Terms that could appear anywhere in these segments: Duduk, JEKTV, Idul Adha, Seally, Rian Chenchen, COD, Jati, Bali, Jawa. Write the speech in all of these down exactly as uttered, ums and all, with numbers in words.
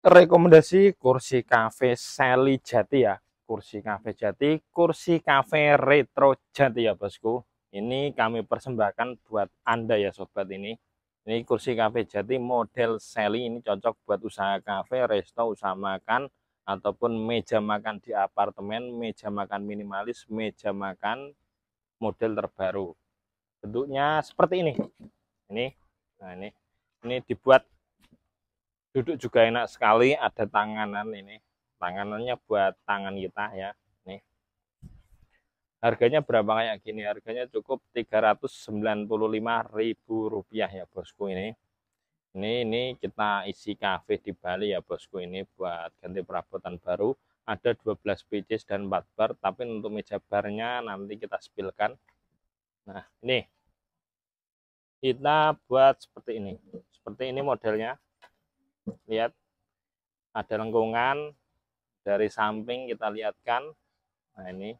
rekomendasi kursi kafe Seally Jati ya, kursi kafe Jati, kursi kafe retro Jati ya bosku. Ini kami persembahkan buat Anda ya sobat ini. Ini kursi kafe Jati model Seally, ini cocok buat usaha kafe, resto, usaha makan ataupun meja makan di apartemen, meja makan minimalis, meja makan model terbaru. Bentuknya seperti ini. Ini, nah ini, ini dibuat duduk juga enak sekali, ada tanganan ini, tanganannya buat tangan kita ya. Nih, harganya berapa kayak gini? Harganya cukup tiga ratus sembilan puluh lima ribu rupiah ya bosku ini. Ini ini kita isi kafe di Bali ya bosku ini buat ganti perabotan baru. Ada dua belas pcs dan empat bar, tapi untuk meja barnya nanti kita spilkan. Nah ini kita buat seperti ini, seperti ini modelnya. Lihat, ada lengkungan dari samping kita lihatkan. Nah ini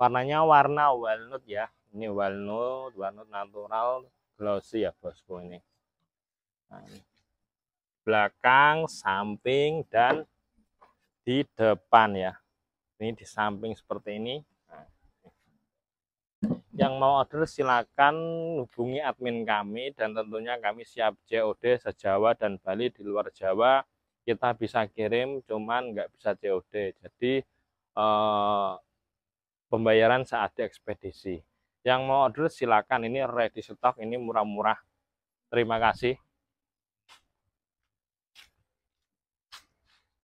warnanya warna walnut ya, ini walnut walnut natural glossy ya bosku ini. Nah, ini belakang, samping, dan di depan ya. Ini di samping seperti ini. Nah, yang mau order silakan hubungi admin kami, dan tentunya kami siap C O D se-Jawa dan Bali. Di luar Jawa kita bisa kirim, cuman nggak bisa C O D. Jadi eh, pembayaran saat di ekspedisi. Yang mau order silakan, ini ready stock, ini murah-murah. Terima kasih.